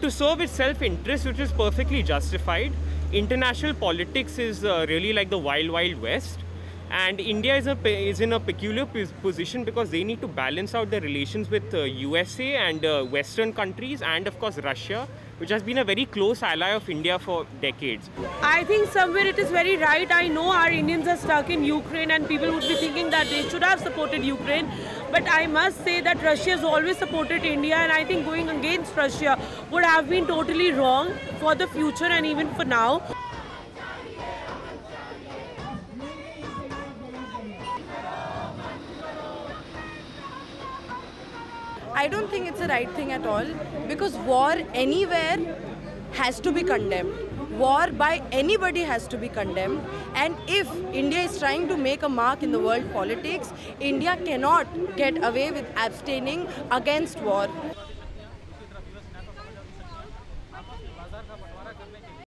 to serve its self-interest, which is perfectly justified. International politics is really like the wild, wild west. And India is in a peculiar position because they need to balance out their relations with USA and Western countries and of course Russia, which has been a very close ally of India for decades. I think somewhere it is very right. I know our Indians are stuck in Ukraine and people would be thinking that they should have supported Ukraine. But I must say that Russia has always supported India, and I think going against Russia would have been totally wrong for the future and even for now. I don't think it's the right thing at all, because war anywhere has to be condemned. War by anybody has to be condemned. And if India is trying to make a mark in the world politics, India cannot get away with abstaining against war.